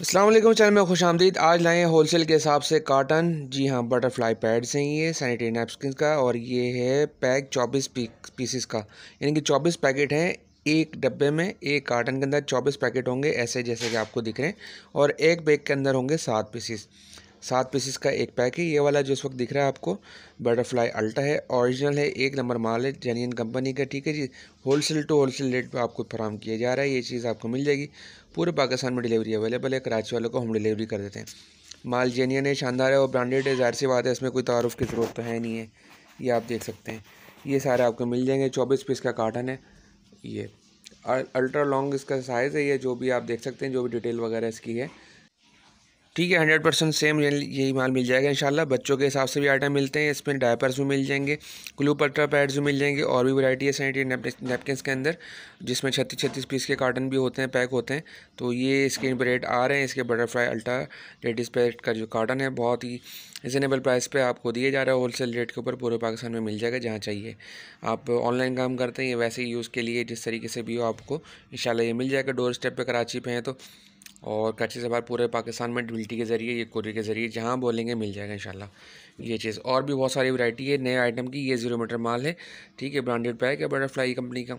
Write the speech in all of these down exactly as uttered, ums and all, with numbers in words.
अस्सलामुअलैकुम चैनल में खुश आमदीद। आज लाए हैं होलसेल के हिसाब से काटन। जी हाँ, बटरफ्लाई पैड्स हैं ये सैनिटरी नैपकिन का, और ये है पैक चौबीस पीसीस का, यानी कि चौबीस पैकेट हैं एक डब्बे में। एक कार्टन के अंदर चौबीस पैकेट होंगे ऐसे जैसे कि आपको दिख रहे हैं, और एक बैग के अंदर होंगे सात पीसीस। सात पीसीस का एक पैक है। ये वाला जो इस वक्त दिख रहा है आपको बटरफ्लाई अल्टा है, ओरिजिनल है, एक नंबर माल है, जेन्युइन कंपनी का। ठीक है जी, होलसेल टू होलसेल रेट पर आपको फराम किया जा रहा है। ये चीज़ आपको मिल जाएगी, पूरे पाकिस्तान में डिलीवरी अवेलेबल है। कराची वालों को होम डिलीवरी कर देते हैं। माल जेन्युइन है, शानदार है और ब्रांडेड है। ज़ाहिर सी बात है, इसमें कोई तारुफ की ज़रूरत तो है नहीं है। ये आप देख सकते हैं, ये सारे आपको मिल जाएंगे। चौबीस पीस का कार्टन है ये, अल्ट्रा लॉन्ग इसका साइज़ है। ये जो भी आप देख सकते हैं, जो भी डिटेल वगैरह इसकी है, ठीक है, हंड्रेड परसेंट सेम यही माल मिल जाएगा इंशाल्लाह। बच्चों के हिसाब से भी आइटम मिलते हैं इसमें, डायपर्स भी मिल जाएंगे, ग्लू पट्टा पैड्स भी मिल जाएंगे, और भी वैरायटी है सैनिटरी नैपकिन्स के अंदर, जिसमें छत्तीस छत्तीस पीस के कार्टन भी होते हैं, पैक होते हैं। तो ये इसके रेट आ रहे हैं। इसके बटरफ्लाई अल्टा लेडीज़ पैड का जो कार्टन है, बहुत ही रिजनेबल प्राइस पे आपको दिए जा रहा है। होलसेल रेट के ऊपर पूरे पाकिस्तान में मिल जाएगा। जहाँ चाहिए आप ऑनलाइन काम करते हैं, वैसे ही यूज़ के लिए जिस तरीके से भी हो आपको इंशाल्लाह ये मिल जाएगा। डोर स्टेप पर कराची पे हैं तो, और कराची से बाहर पूरे पाकिस्तान में डिलीवरी के ज़रिए, ये कुरियर के ज़रिए, जहाँ बोलेंगे मिल जाएगा इंशाल्लाह। ये चीज़ और भी बहुत सारी वैरायटी है नए आइटम की। ये जीरो मीटर माल है, ठीक है, ब्रांडेड पैक है बटरफ्लाई कंपनी का।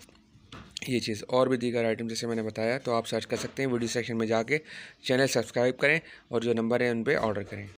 ये चीज़ और भी दीगर आइटम जैसे मैंने बताया, तो आप सर्च कर सकते हैं। वीडियो सेक्शन में जाके चैनल सब्सक्राइब करें और जो नंबर है उन पर ऑर्डर करें।